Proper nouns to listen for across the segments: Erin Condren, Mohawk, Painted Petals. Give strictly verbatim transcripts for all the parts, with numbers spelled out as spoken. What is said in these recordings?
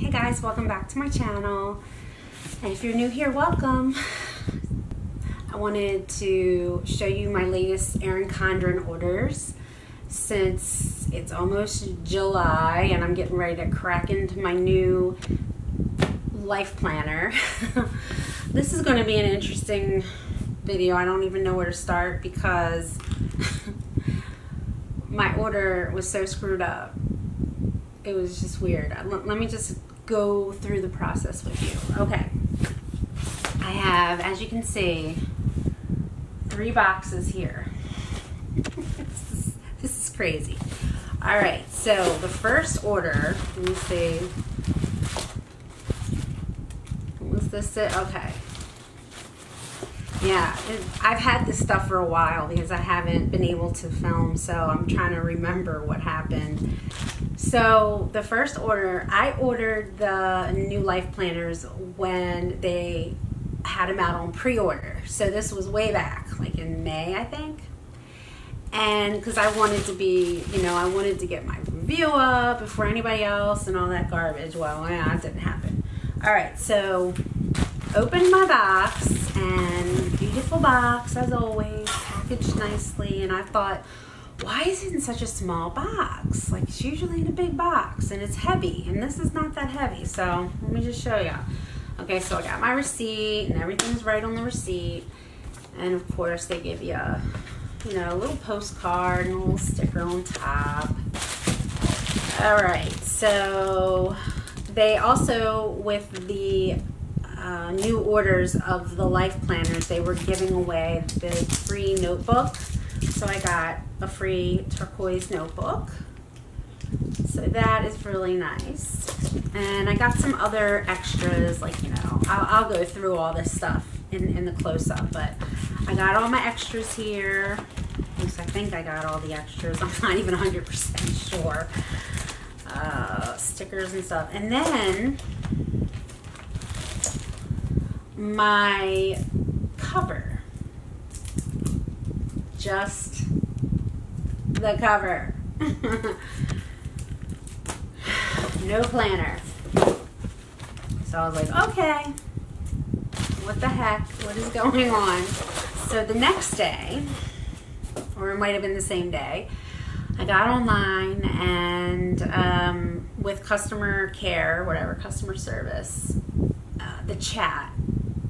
Hey guys, welcome back to my channel, and if you're new here, welcome. I wanted to show you my latest Erin Condren orders since it's almost July and I'm getting ready to crack into my new life planner. This is going to be an interesting video. I don't even know where to start because my order was so screwed up. It was just weird. Let me just go through the process with you. Okay. I have, as you can see, three boxes here. this, is, this is crazy. All right, so the first order, let me see. Was this it? Okay. Yeah, it, I've had this stuff for a while because I haven't been able to film, so I'm trying to remember what happened. So the first order, I ordered the new life planners when they had them out on pre-order. So this was way back, like in May, I think. And because I wanted to be, you know, I wanted to get my review up before anybody else and all that garbage. Well, yeah, that didn't happen. All right, so opened my box, and beautiful box as always, packaged nicely, and I thought, why is it in such a small box? Like, it's usually in a big box and it's heavy, and this is not that heavy. So let me just show you. Okay, so I got my receipt and everything's right on the receipt, and of course they give you a, you know, a little postcard and a little sticker on top. All right, so they also, with the uh, new orders of the life planners, they were giving away the free notebook. So I got a free turquoise notebook, so that is really nice. And I got some other extras, like, you know, I'll, I'll go through all this stuff in, in the close-up, but I got all my extras here. At least I think I got all the extras. I'm not even one hundred percent sure. Uh, stickers and stuff. And then my cover. Just the cover. No planner. So I was like, okay, what the heck? What is going on? So the next day, or it might have been the same day, I got online and um, with customer care, whatever, customer service, uh, the chat.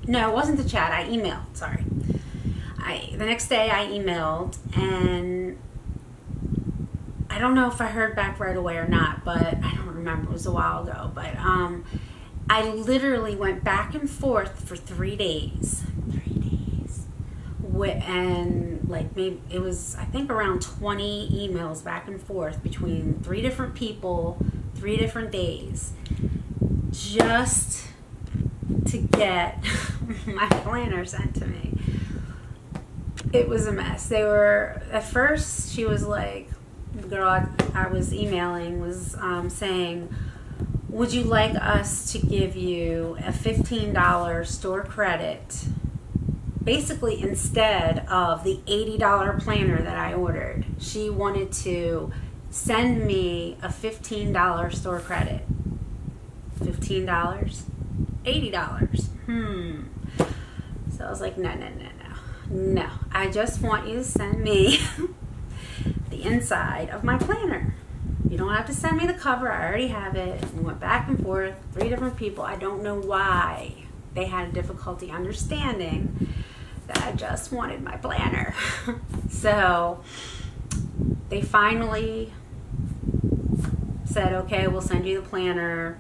No, it wasn't the chat. I emailed, sorry. I, the next day I emailed, and I don't know if I heard back right away or not, but I don't remember, it was a while ago, but um, I literally went back and forth for three days, three days, with, and like maybe it was, I think around twenty emails back and forth between three different people, three different days, just to get my planner sent to me. It was a mess. They were, at first she was like, the girl I was emailing was um, saying, would you like us to give you a fifteen dollar store credit, basically instead of the eighty dollar planner that I ordered? She wanted to send me a fifteen dollar store credit. fifteen dollars? eighty dollars. Hmm. So I was like, no, no, no, no. No, I just want you to send me the inside of my planner. You don't have to send me the cover. I already have it. We went back and forth, three different people. I don't know why they had a difficulty understanding that I just wanted my planner. So they finally said, okay, we'll send you the planner.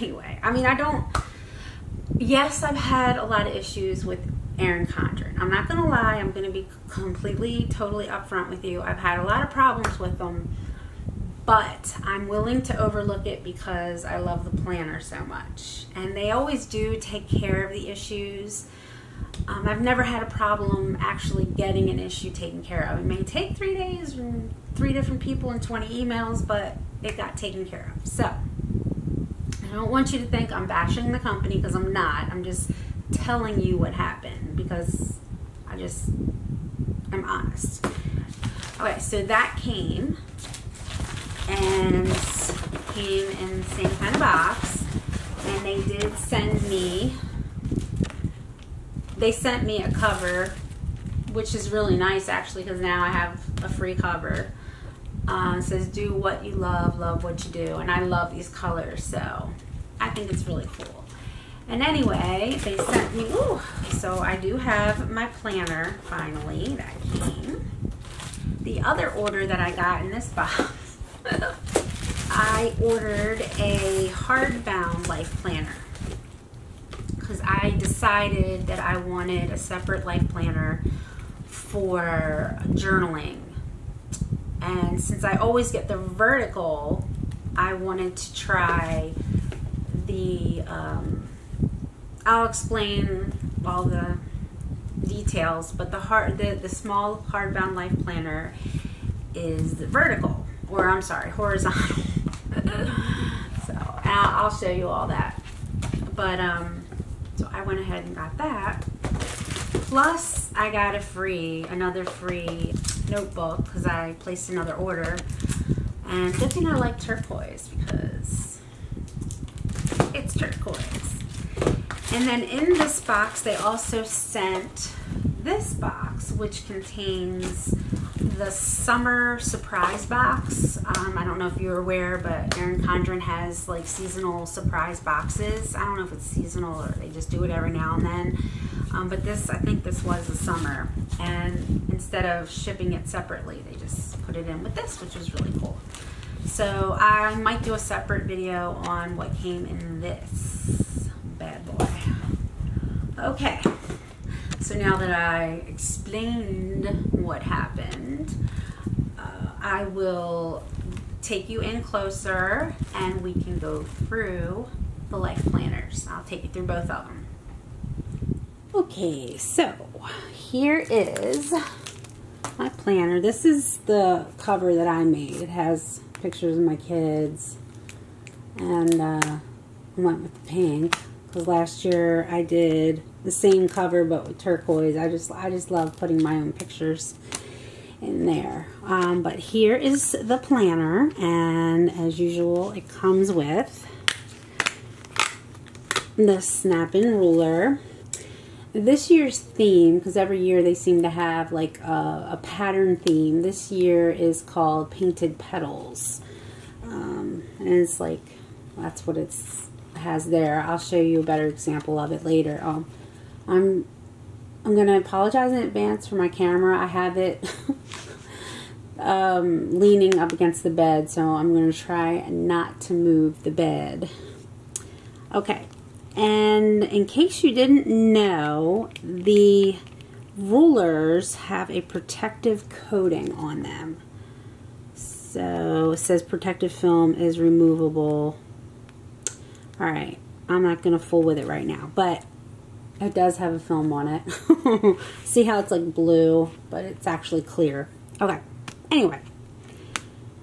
Anyway, I mean, I don't... Yes, I've had a lot of issues with Erin Condren. I'm not going to lie. I'm going to be completely, totally upfront with you. I've had a lot of problems with them, but I'm willing to overlook it because I love the planner so much. And they always do take care of the issues. Um, I've never had a problem actually getting an issue taken care of. It may take three days and three different people and twenty emails, but it got taken care of. So... I don't want you to think I'm bashing the company, because I'm not. I'm just telling you what happened because I just am honest. Okay, so that came, and came same kind of box. And they did send me, they sent me a cover, which is really nice actually, because now I have a free cover. Uh, it says, do what you love, love what you do. And I love these colors, so I think it's really cool. And anyway, they sent me, ooh, so I do have my planner finally that came. The other order that I got in this box, I ordered a hardbound life planner because I decided that I wanted a separate life planner for journaling. And since I always get the vertical, I wanted to try the, um, I'll explain all the details, but the hard, the, the small hardbound life planner is the vertical, or I'm sorry, horizontal. So I'll, I'll show you all that. But um, so I went ahead and got that. Plus I got a free, another free notebook because I placed another order. And good thing I like turquoise because it's turquoise. And then in this box, they also sent this box, which contains the summer surprise box. Um, I don't know if you're aware, but Erin Condren has like seasonal surprise boxes. I don't know if it's seasonal or they just do it every now and then. Um, but this, I think this was the summer. And instead of shipping it separately, they just put it in with this, which was really cool. So I might do a separate video on what came in this bad boy. Okay, so now that I explained what happened, uh, I will take you in closer and we can go through the life planners. I'll take you through both of them. Okay, so here is my planner. This is the cover that I made. It has pictures of my kids, and uh, I went with the pink. Last year I did the same cover but with turquoise. I just I just love putting my own pictures in there. Um, but here is the planner, and as usual it comes with the snap-in ruler. This year's theme, because every year they seem to have like a, a pattern theme, this year is called Painted Petals. Um, and it's like, that's what it's has there. I'll show you a better example of it later. Um, I'm I'm gonna apologize in advance for my camera. I have it um, leaning up against the bed, so I'm gonna try not to move the bed. Okay, and in case you didn't know, the rulers have a protective coating on them. So it says protective film is removable. Alright, I'm not going to fool with it right now, but it does have a film on it. See how it's like blue, but it's actually clear. Okay, anyway,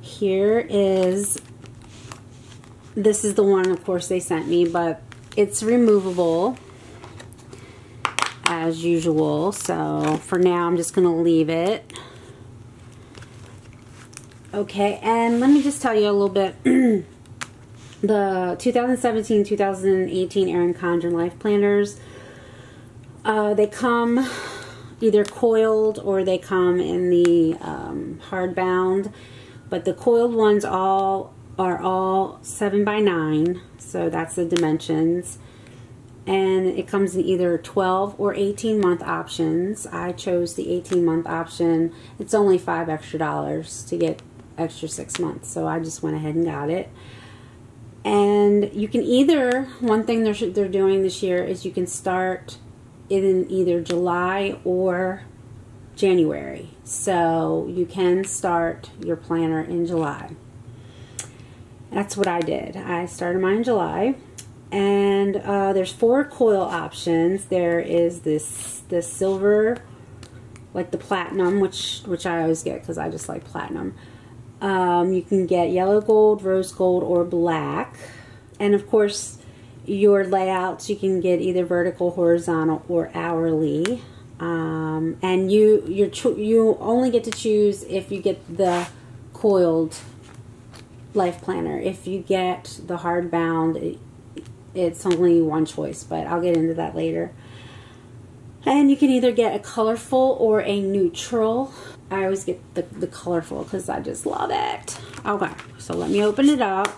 here is, this is the one of course they sent me, but it's removable as usual, so for now I'm just going to leave it. Okay, and let me just tell you a little bit. The two thousand seventeen two thousand eighteen Erin Condren Life Planners, uh, they come either coiled or they come in the um, hardbound, but the coiled ones all are all seven by nine, so that's the dimensions, and it comes in either twelve or eighteen month options. I chose the eighteen month option. It's only five extra dollars to get extra six months, so I just went ahead and got it. And you can either, one thing they're, they're doing this year is you can start in either July or January. So you can start your planner in July. That's what I did. I started mine in July. And uh, there's four coil options. There is this, this silver, like the platinum, which, which I always get because I just like platinum. Um, you can get yellow gold, rose gold, or black. And of course, your layouts, you can get either vertical, horizontal, or hourly. Um, and you you you only get to choose if you get the coiled Life Planner. If you get the hardbound, it, it's only one choice, but I'll get into that later. And you can either get a colorful or a neutral. I always get the, the colorful because I just love it. Okay, so let me open it up.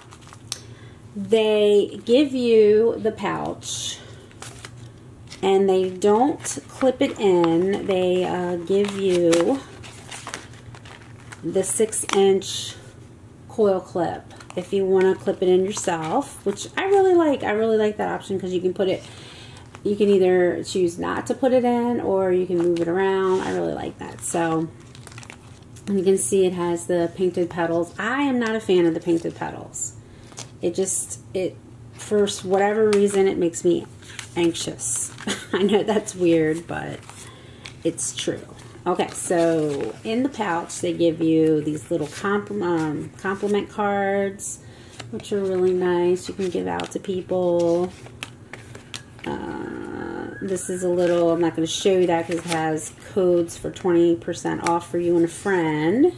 They give you the pouch and they don't clip it in. They uh, give you the six inch coil clip if you want to clip it in yourself, which I really like. I really like that option because you can put it, you can either choose not to put it in or you can move it around. I really like that. So, and you can see it has the painted petals. I am not a fan of the painted petals. It just, it, for whatever reason, it makes me anxious. I know that's weird, but it's true. Okay, so in the pouch, they give you these little comp um, compliment cards, which are really nice. You can give out to people. Uh, this is a little, I'm not going to show you that because it has codes for twenty percent off for you and a friend.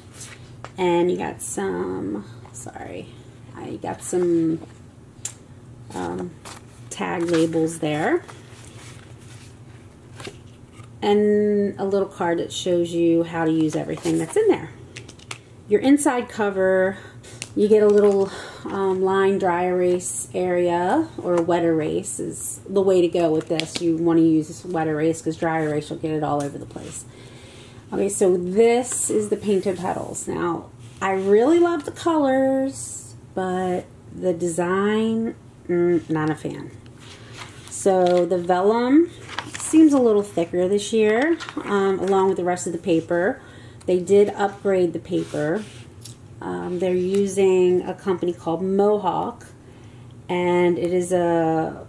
And you got some, sorry, I got some um, tag labels there. And a little card that shows you how to use everything that's in there. Your inside cover, you get a little um, line dry erase area, or wet erase is the way to go with this. You want to use wet erase because dry erase will get it all over the place. Okay, so this is the painted petals. Now, I really love the colors, but the design, mm, not a fan. So the vellum seems a little thicker this year, um, along with the rest of the paper. They did upgrade the paper. Um, they're using a company called Mohawk, and it is a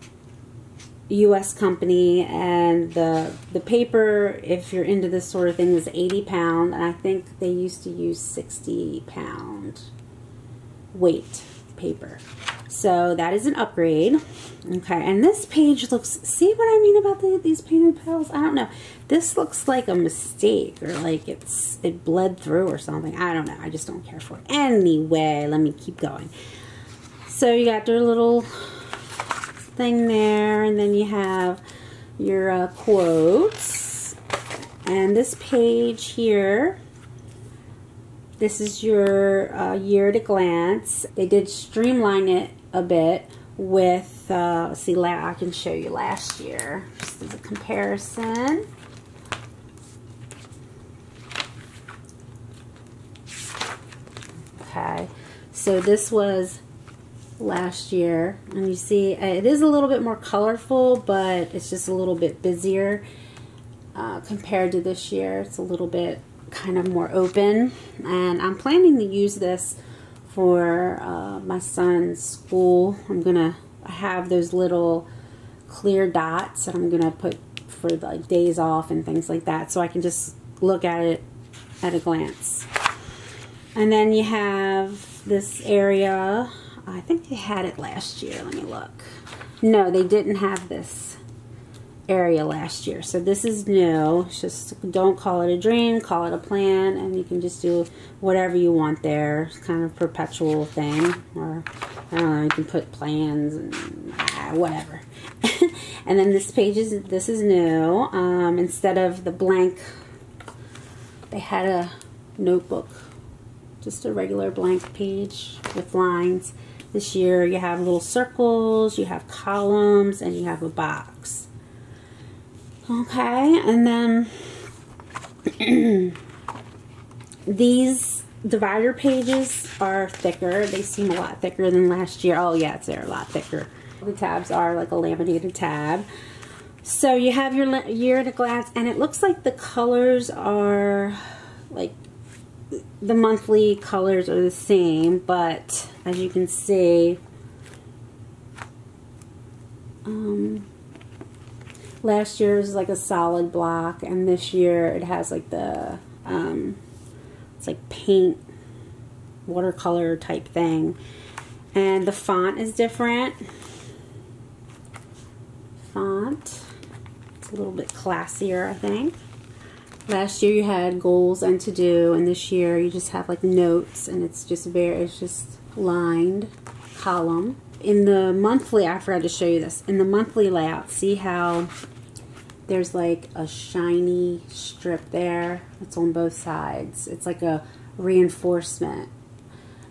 U S company, and the the paper, if you're into this sort of thing, is eighty pound, and I think they used to use sixty pound weight paper. So that is an upgrade. Okay, and this page looks, see what I mean about the, these painted petals? I don't know. This looks like a mistake, or like it's it bled through or something. I don't know. I just don't care for it. Anyway, let me keep going. So you got their little thing there, and then you have your uh, quotes. And this page here, this is your uh, year at a glance. They did streamline it a bit with, uh, let's see, I can show you last year, just as a comparison. Okay, so this was last year, and you see it is a little bit more colorful, but it's just a little bit busier uh, compared to this year. It's a little bit kind of more open, and I'm planning to use this for uh, my son's school. I'm gonna have those little clear dots that I'm gonna put for like days off and things like that, so I can just look at it at a glance. And then you have this area. I think they had it last year. Let me look. No, they didn't have this area last year, so this is new. It's just, don't call it a dream, call it a plan, and you can just do whatever you want there. It's kind of a perpetual thing, or I don't know, you can put plans and ah, whatever. And then this page is, this is new. Um, instead of the blank, they had a notebook, just a regular blank page with lines. This year you have little circles, you have columns, and you have a box. Okay, and then these divider pages are thicker. They seem a lot thicker than last year. Oh yeah, they're a lot thicker. The tabs are like a laminated tab. So you have your year at a glance, and it looks like the colors are, like the monthly colors are the same, but as you can see, um, last year was like a solid block, and this year it has like the, um, it's like paint, watercolor type thing. And the font is different. Font. It's a little bit classier, I think. Last year you had goals and to do, and this year you just have like notes, and it's just very, it's just lined column. In the monthly, I forgot to show you this, in the monthly layout, see how there's like a shiny strip there? It's on both sides. It's like a reinforcement.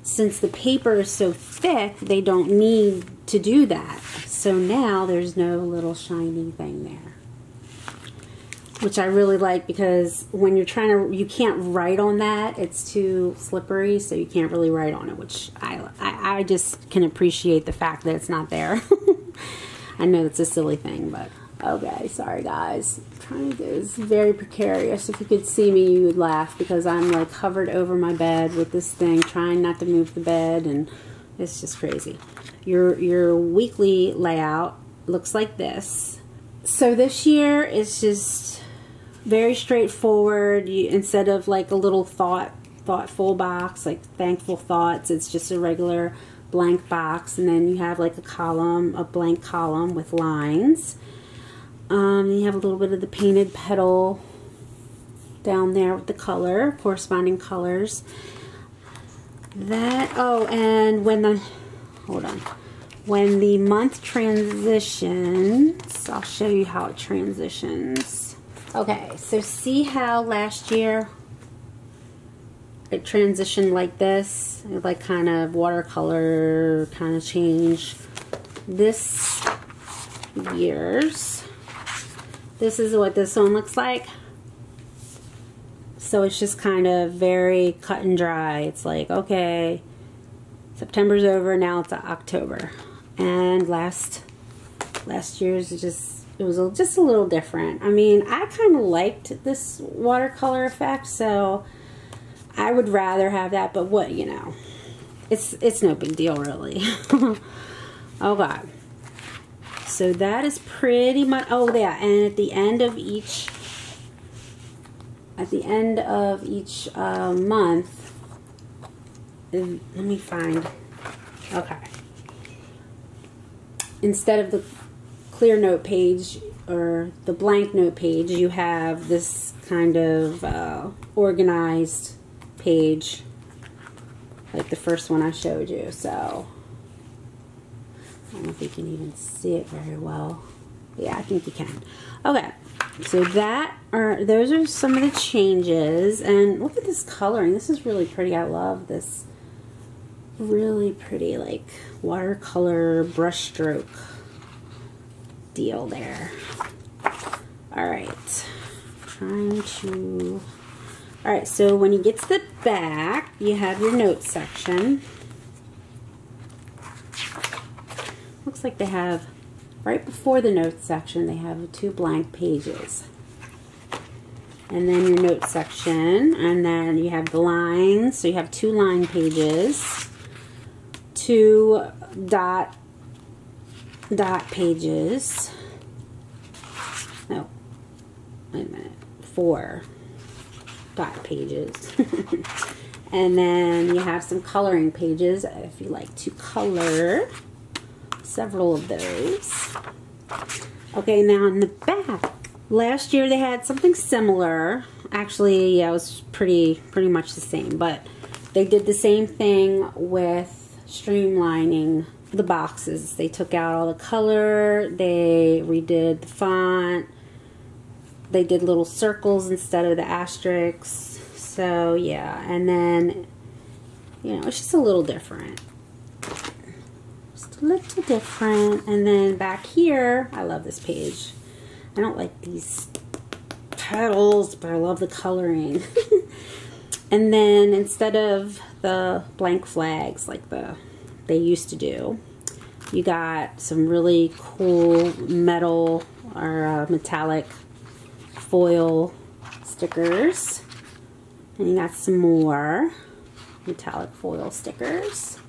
Since the paper is so thick, they don't need to do that. So now there's no little shiny thing there, which I really like, because when you're trying to, you can't write on that. It's too slippery, so you can't really write on it, which I, I, I just can appreciate the fact that it's not there. I know it's a silly thing, but okay, sorry guys. I'm trying to do this very precarious. If you could see me, you would laugh, because I'm like hovered over my bed with this thing, trying not to move the bed, and it's just crazy. Your, your weekly layout looks like this. So this year it's just very straightforward. You, instead of like a little thought, thoughtful box, like thankful thoughts, it's just a regular blank box, and then you have like a column, a blank column with lines. Um, you have a little bit of the painted petal down there with the color, corresponding colors. That, oh, and when the, hold on, when the month transitions, I'll show you how it transitions. Okay, so see how last year it transitioned like this? It like kind of watercolor kind of change. This year's, this is what this one looks like. So it's just kind of very cut and dry. It's like, okay, September's over, now it's October. And last last year's just, it was just a little different. I mean, I kind of liked this watercolor effect, so I would rather have that, but what, you know, it's, it's no big deal really. Oh God. So that is pretty much, oh yeah, and at the end of each, at the end of each uh, month, let me find, okay. Instead of the clear note page or the blank note page, you have this kind of uh, organized page, like the first one I showed you, so. I don't know if you can even see it very well. Yeah, I think you can. Okay, so that are, those are some of the changes. And look at this coloring. This is really pretty. I love this really pretty like watercolor brushstroke deal there. All right, I'm trying to. All right, so when you get to the back, you have your notes section. Looks like they have, right before the notes section, they have two blank pages. And then your notes section, and then you have the lines, so you have two line pages, two dot, dot pages, no, wait a minute, four dot pages. And then you have some coloring pages, if you like to color. Several of those. Okay, now in the back, last year they had something similar. Actually, yeah, it was pretty pretty much the same, but they did the same thing with streamlining the boxes. They took out all the color, they redid the font, they did little circles instead of the asterisks. So yeah, and then, you know, it's just a little different. Little different. And then back here, I love this page. I don't like these petals, but I love the coloring. And then instead of the blank flags like the they used to do, you got some really cool metal or uh, metallic foil stickers, and you got some more metallic foil stickers.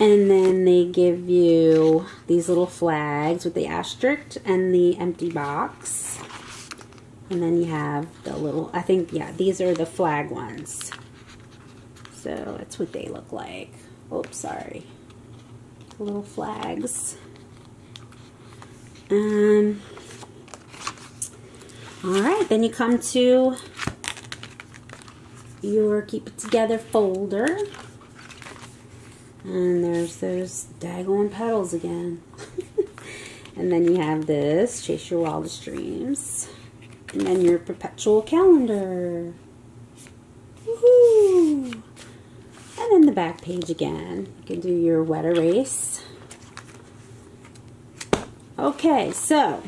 And then they give you these little flags with the asterisk and the empty box. And then you have the little, I think, yeah, these are the flag ones. So that's what they look like. Oops, sorry. Little flags. Um, all right, then you come to your Keep It Together folder. And there's those daggone petals again. And then you have this, Chase Your Wildest Dreams. And then your perpetual calendar. Woohoo! And then the back page again. You can do your wet erase. Okay, so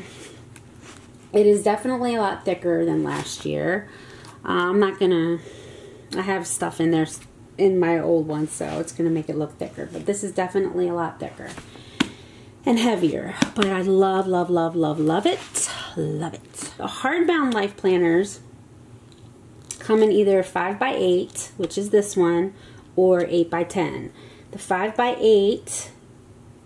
it is definitely a lot thicker than last year. Uh, I'm not gonna, I have stuff in there in my old one, so it's gonna make it look thicker. But this is definitely a lot thicker and heavier. But I love, love, love, love, love it. Love it. The hardbound life planners come in either five by eight, which is this one, or eight by ten. The five by eight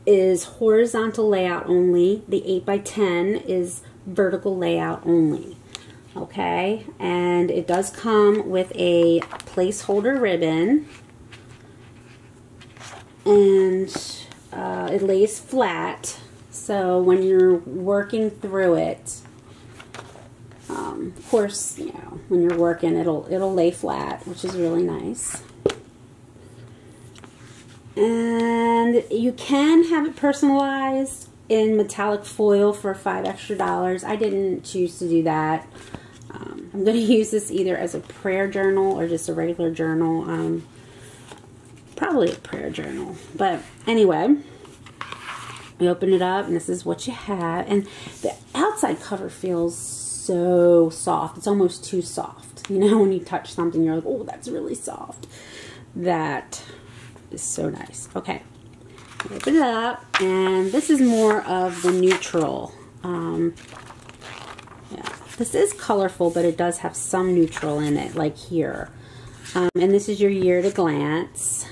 is horizontal layout only. The eight by ten is vertical layout only. Okay, and it does come with a placeholder ribbon, and uh, it lays flat, so when you're working through it, um, of course, you know, when you're working, it'll it'll lay flat, which is really nice. And you can have it personalized in metallic foil for five extra dollars. I didn't choose to do that. Um, I'm going to use this either as a prayer journal or just a regular journal. Um, probably a prayer journal. But anyway, we open it up and this is what you have. And the outside cover feels so soft. It's almost too soft. You know, when you touch something, you're like, oh, that's really soft. That is so nice. Okay. Open it up, and this is more of the neutral. Um, yeah. This is colorful, but it does have some neutral in it, like here. Um, and this is your year at a glance.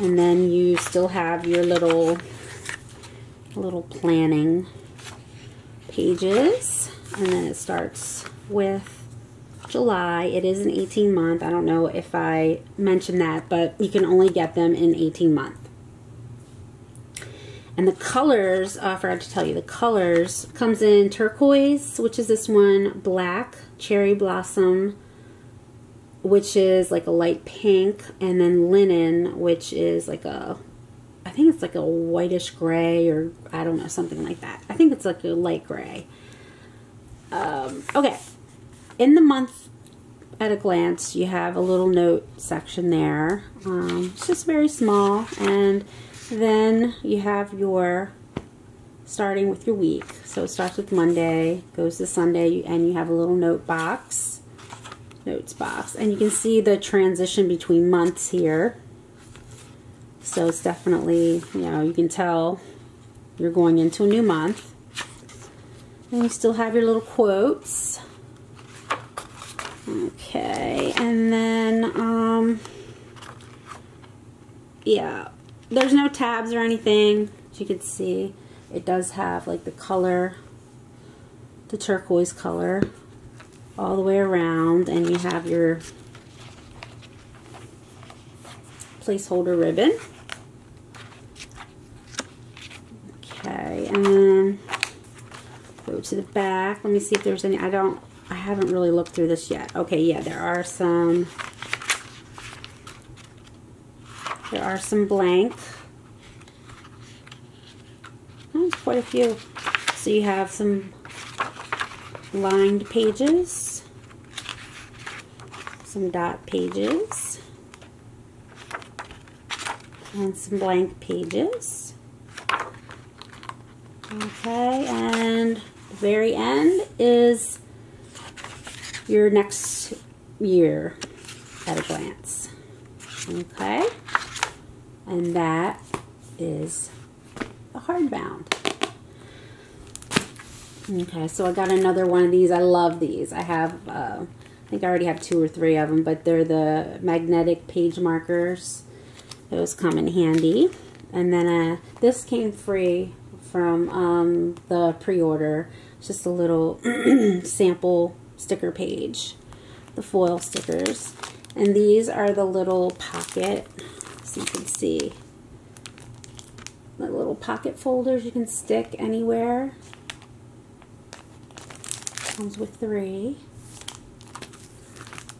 And then you still have your little, little planning pages. And then it starts with July. It is an eighteen month. I don't know if I mentioned that, but you can only get them in eighteen month. And the colors, uh, I forgot to tell you, the colors comes in turquoise, which is this one, black, cherry blossom, which is like a light pink, and then linen, which is like a, I think it's like a whitish gray, or I don't know, something like that. I think it's like a light gray. Um, okay. In the month at a glance, you have a little note section there. Um, it's just very small, and then you have your starting with your week. So it starts with Monday, goes to Sunday, and you have a little note box, notes box, and you can see the transition between months here. So it's definitely, you know, you can tell you're going into a new month. And you still have your little quotes. Okay, and then, um, yeah, there's no tabs or anything, as you can see. It does have, like, the color, the turquoise color, all the way around, and you have your placeholder ribbon. Okay, and then go to the back. Let me see if there's any, I don't, I haven't really looked through this yet. Okay, yeah, there are some there are some blank. There's quite a few. So you have some lined pages, some dot pages, and some blank pages. Okay, and the very end is your next year at a glance. Okay, and that is the hardbound. Okay, so I got another one of these. I love these. I have, uh, I think I already have two or three of them, but they're the magnetic page markers. Those come in handy. And then uh, this came free from um, the pre-order. It's just a little sample sticker page, the foil stickers, and these are the little pocket, so you can see the little pocket folders you can stick anywhere. Comes with three,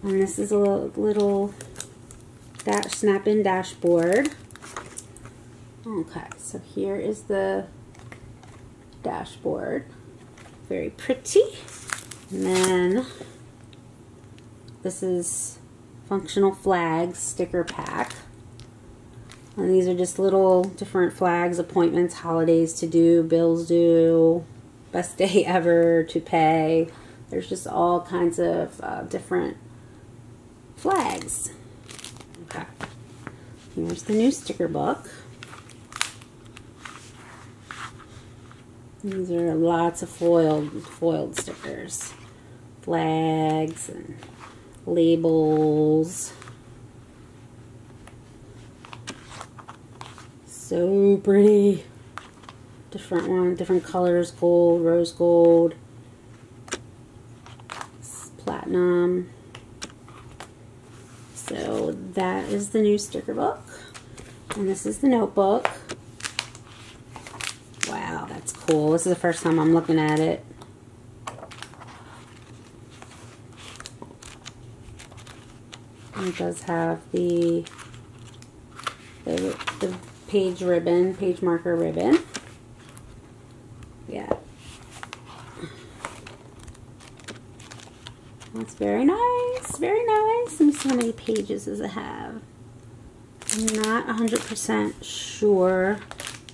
and this is a little dash snap-in dashboard. Okay, so here is the dashboard. Very pretty. And then this is functional flags sticker pack. And these are just little different flags, appointments, holidays to do, bills due, best day ever to pay. There's just all kinds of uh, different flags. Okay. Here's the new sticker book. These are lots of foiled, foiled stickers. Flags and labels. So pretty. Different one, different colors, gold, rose gold, platinum. So that is the new sticker book. And this is the notebook. Wow, that's cool. This is the first time I'm looking at it. And it does have the, the, the page ribbon, page marker ribbon. Yeah. That's very nice, very nice. Let me see how many pages does it have. I'm not one hundred percent sure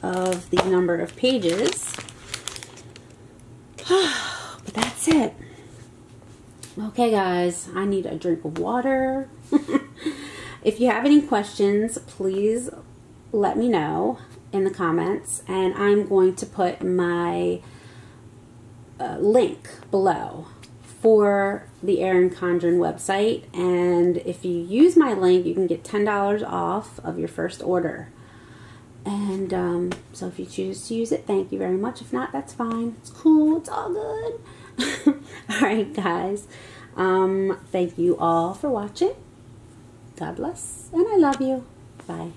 of the number of pages. But that's it. Okay guys, I need a drink of water. If you have any questions, please let me know in the comments, and I'm going to put my uh, link below for the Erin Condren website, and if you use my link you can get ten dollars off of your first order. And um, so if you choose to use it, thank you very much. If not, that's fine. It's cool. It's all good. Alright guys, um, thank you all for watching. God bless, and I love you. Bye.